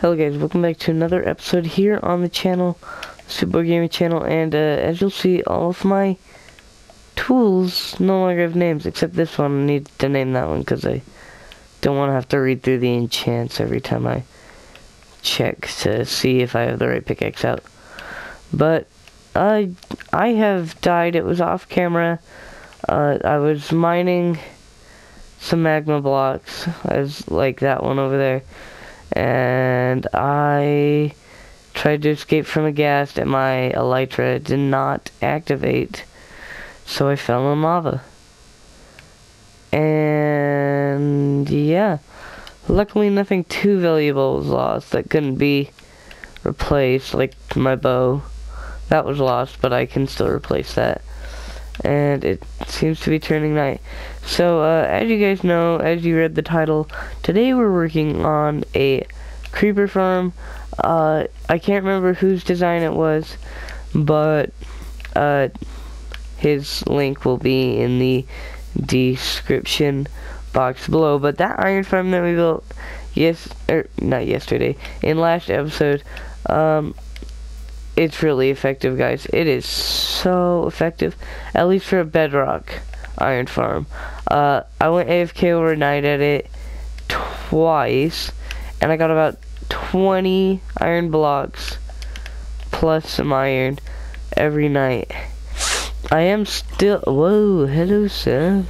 Hello guys, welcome back to another episode here on the channel, Super Gaming Channel, and as you'll see, all of my tools no longer have names, except this one. I need to name that one because I don't want to have to read through the enchants every time I check to see if I have the right pickaxe out. But I have died. It was off camera. I was mining some magma blocks. I was like that one over there. And I tried to escape from a ghast and my elytra did not activate, so I fell in lava. And yeah, luckily nothing too valuable was lost that couldn't be replaced, like my bow. That was lost, but I can still replace that. And it seems to be turning night. So, as you guys know, as you read the title, today we're working on a creeper farm. I can't remember whose design it was, but his link will be in the description box below. But that iron farm that we built, in last episode, it's really effective, guys. It is so effective, at least for a bedrock iron farm. I went AFK overnight at it twice, and I got about 20 iron blocks plus some iron every night. I am still... Whoa, hello, sir.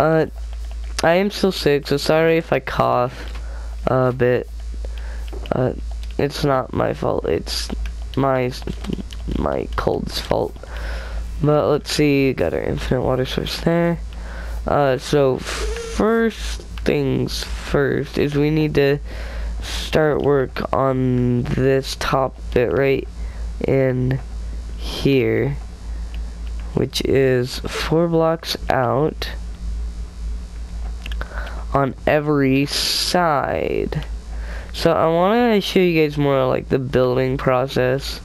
I am still sick, so sorry if I cough a bit. It's not my fault, it's my cold's fault. But let's see, got our infinite water source there. So first things first is we need to start work on this top bit right in here, which is 4 blocks out on every side. So I want to show you guys more like the building process,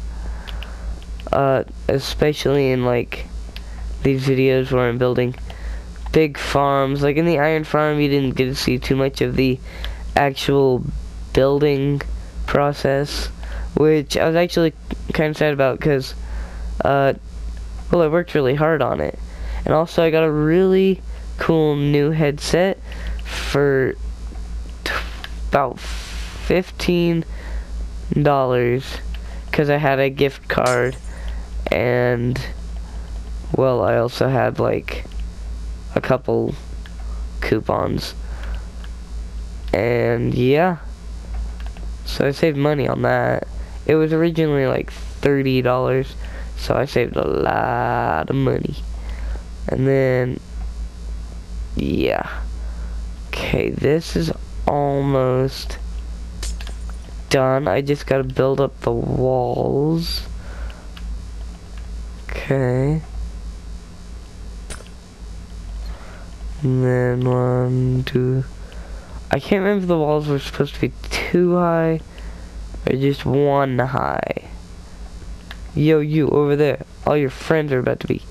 especially in like these videos where I'm building big farms. Like in the iron farm, you didn't get to see too much of the actual building process, which I was actually kind of sad about because, well, I worked really hard on it. And also I got a really cool new headset for about $15 because I had a gift card, and well, I also had like a couple coupons, and yeah, so I saved money on that. It was originally like $30, so I saved a lot of money. And then yeah, okay, this is almost done. I just gotta build up the walls. Okay. And then 1, 2. I can't remember if the walls were supposed to be 2 high or just 1 high. Yo, you over there. All your friends are about to be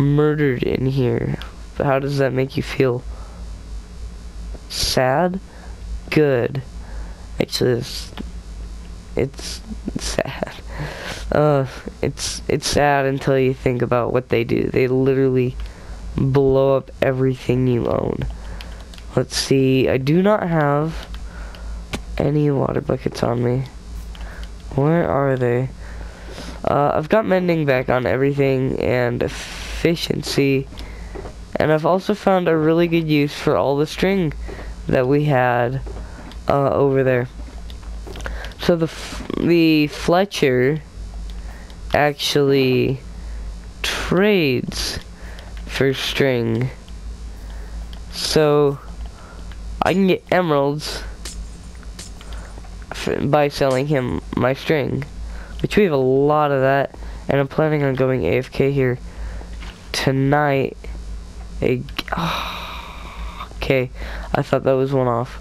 murdered in here. How does that make you feel? Sad? Good. Actually, it's sad. It's sad until you think about what they do. They literally blow up everything you own. Let's see. I do not have any water buckets on me. Where are they? I've got mending back on everything and efficiency. And I've also found a really good use for all the string that we had over there. So the Fletcher actually trades for string, so I can get emeralds by selling him my string, which we have a lot of that. And I'm planning on going AFK here tonight. Okay, I thought that was one off,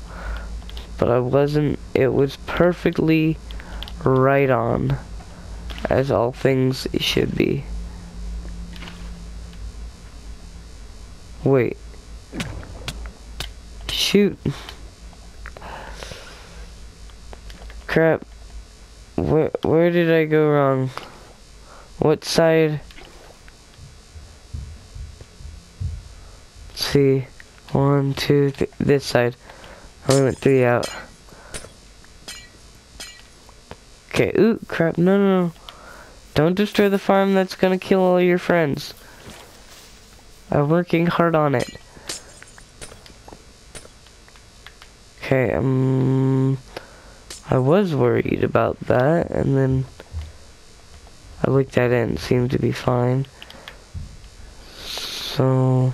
but I wasn't. It was perfectly right on, as all things should be. Wait. Shoot. Crap. Where did I go wrong? What side? Let's see. 1, 2, 3. This side. I only went 3 out. Okay. Ooh, crap. No, no, no. Don't destroy the farm. That's gonna kill all your friends. I'm working hard on it. Okay. I was worried about that, and then I looked that in. It seemed to be fine. So,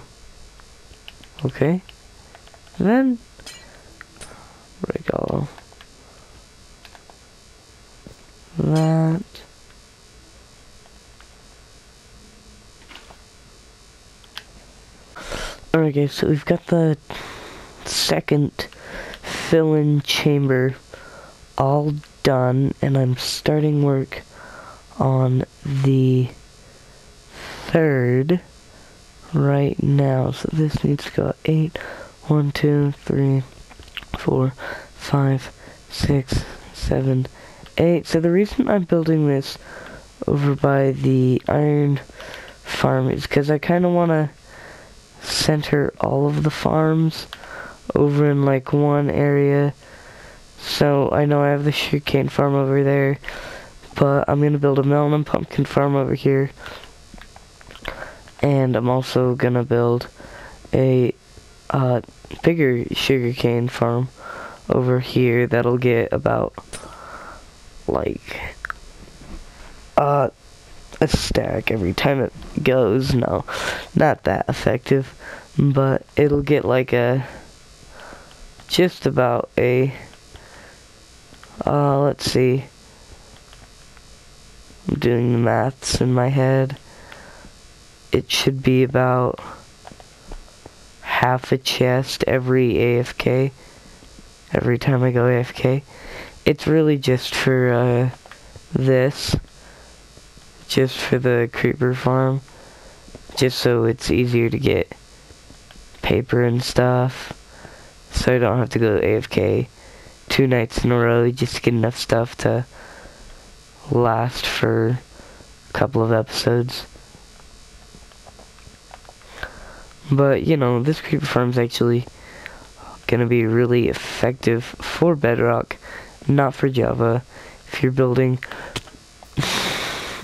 okay. And then break all that. Alright guys, so we've got the second fill-in chamber all done, and I'm starting work on the third right now. So this needs to go 8, 1, 2, 3, 4, 5, 6, 7, 8. So the reason I'm building this over by the iron farm is because I kind of want to center all of the farms over in like one area. So I know I have the sugarcane farm over there, but I'm gonna build a melon and pumpkin farm over here, and I'm also gonna build a bigger sugarcane farm over here that'll get about like a stack every time it goes. No, not that effective, but it'll get like a just about a let's see. I'm doing the maths in my head. It should be about half a chest every AFK. Every time I go AFK. It's really just for this. Just for the creeper farm. Just so it's easier to get paper and stuff. So I don't have to go AFK 2 nights in a row just to get enough stuff to last for a couple of episodes. But you know, this creeper farm's actually gonna be really effective for Bedrock, not for Java. If you're building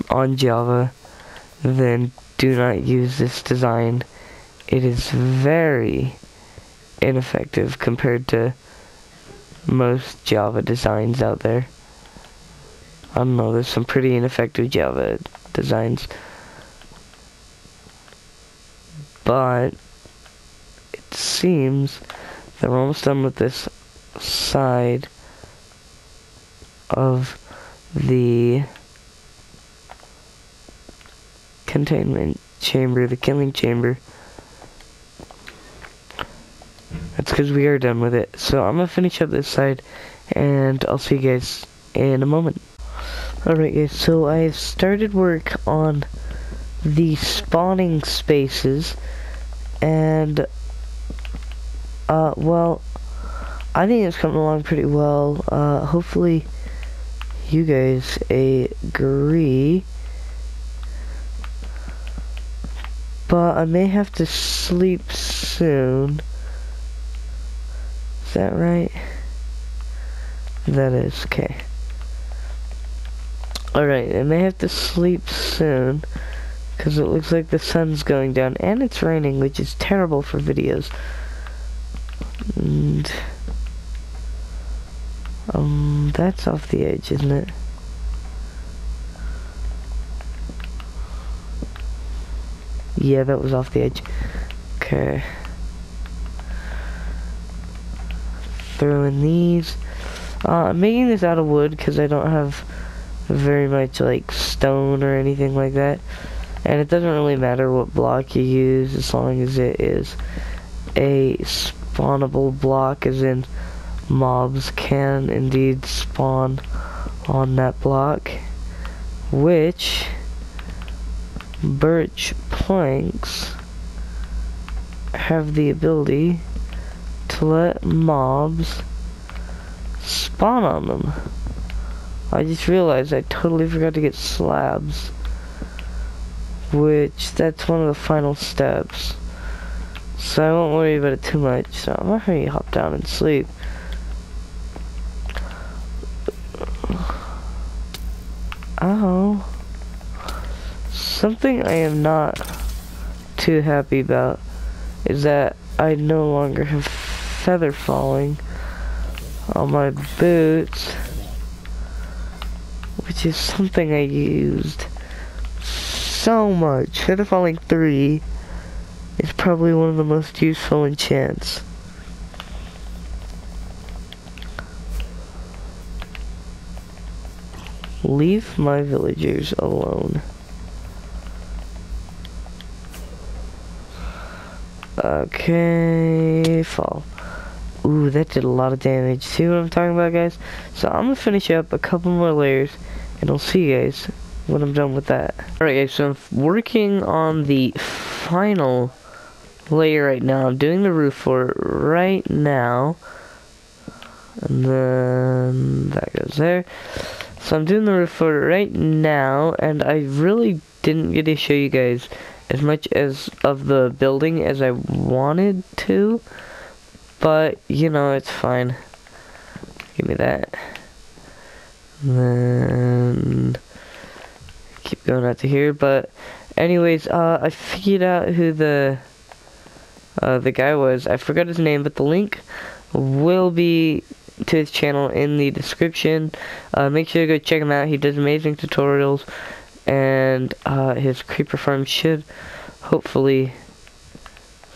on Java, then do not use this design. It is very ineffective compared to most Java designs out there. I don't know, there's some pretty ineffective Java designs, but it seems that we're almost done with this side of the containment chamber, the killing chamber. That's because we are done with it. So I'm going to finish up this side, and I'll see you guys in a moment. Alright guys, so I started work on the spawning spaces, and well, I think it's coming along pretty well. Hopefully you guys agree. But I may have to sleep soon. Is that right? That is, okay. Alright, I may have to sleep soon, because it looks like the sun's going down, and it's raining, which is terrible for videos. And, that's off the edge, isn't it? Yeah, that was off the edge. Okay. Throw in these. I'm making this out of wood because I don't have very much like stone or anything like that, and it doesn't really matter what block you use as long as it is a spawnable block, as in mobs can indeed spawn on that block, which birch planks have the ability to let mobs spawn on them. I just realized I totally forgot to get slabs, which that's one of the final steps, so I won't worry about it too much. So I'm gonna hurry, hop down and sleep. Oh, something I am not too happy about is that I no longer have feather falling on my boots, which is something I used so much. Feather falling 3 is probably one of the most useful enchants. Leave my villagers alone. Okay, fall. Ooh, that did a lot of damage. See what I'm talking about, guys? So I'm gonna finish up a couple more layers, and I'll see you guys when I'm done with that. Alright guys, so I'm working on the final layer right now. I'm doing the roof for it right now. And then that goes there. So I'm doing the roof for it right now, and I really didn't get to show you guys as much as of the building as I wanted to, but you know, it's fine. Give me that. And then keep going out to here, but anyways, I figured out who the guy was. I forgot his name, but the link will be to his channel in the description. Make sure to go check him out. He does amazing tutorials, and his creeper farm should hopefully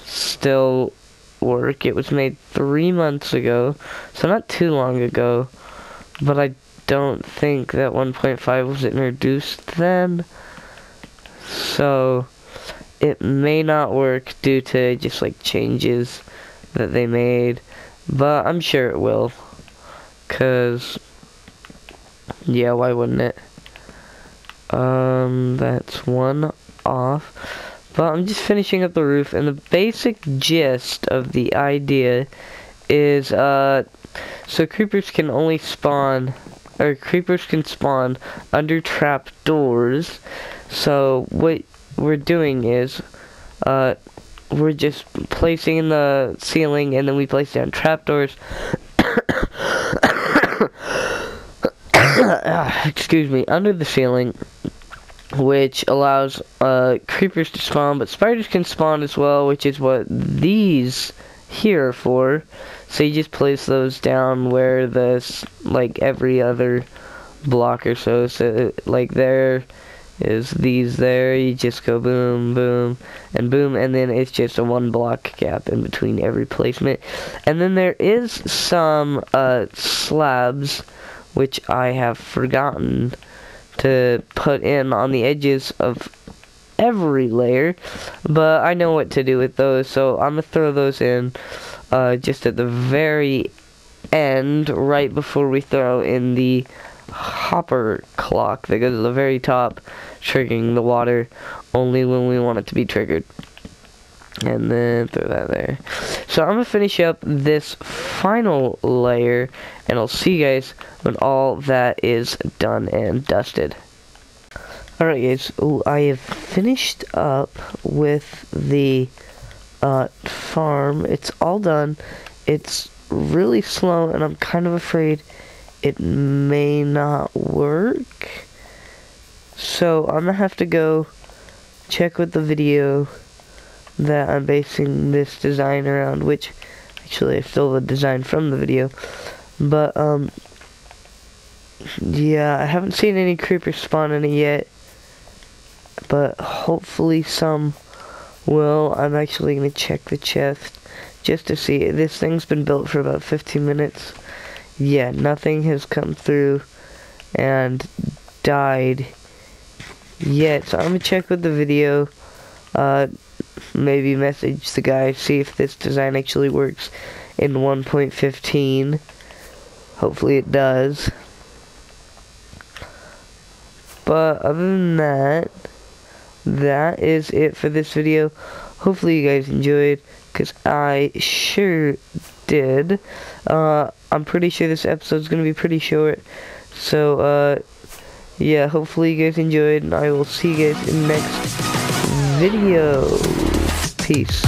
still work. It was made 3 months ago, so not too long ago, but I don't think that 1.5 was introduced then, so it may not work due to just like changes that they made, but I'm sure it will, cause yeah, why wouldn't it? That's one off, but I'm just finishing up the roof, and the basic gist of the idea is, so creepers can only spawn, or creepers can spawn under trap doors. So what we're doing is, we're just placing in the ceiling, and then we place down trap doors. Excuse me, under the ceiling, which allows creepers to spawn, but spiders can spawn as well, which is what these here are for. So you just place those down where this, like, every other block or so. So like there is these there, you just go boom, boom, and boom, and then it's just a 1 block gap in between every placement. And then there is some slabs, which I have forgotten to put in on the edges of every layer, but I know what to do with those, so I'm gonna throw those in just at the very end, right before we throw in the hopper clock that goes to the very top, triggering the water only when we want it to be triggered. And then throw that there. So I'm gonna finish up this final layer, and I'll see you guys when all that is done and dusted. Alright guys, ooh, I have finished up with the farm. It's all done. It's really slow, and I'm kind of afraid it may not work, so I'm gonna have to go check with the video that I'm basing this design around, which actually I stole the design from the video, but yeah, I haven't seen any creepers spawn in it yet, but hopefully some will. I'm actually gonna check the chest just to see. This thing's been built for about 15 minutes. Yeah, nothing has come through and died yet, so I'm gonna check with the video, maybe message the guy, see if this design actually works in 1.15. hopefully it does, but other than that, that is it for this video. Hopefully you guys enjoyed, because I sure did. I'm pretty sure this episode's gonna be pretty short, So, yeah, hopefully you guys enjoyed, and I will see you guys in the next video. Peace.